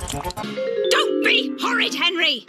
Don't be horrid, Henry!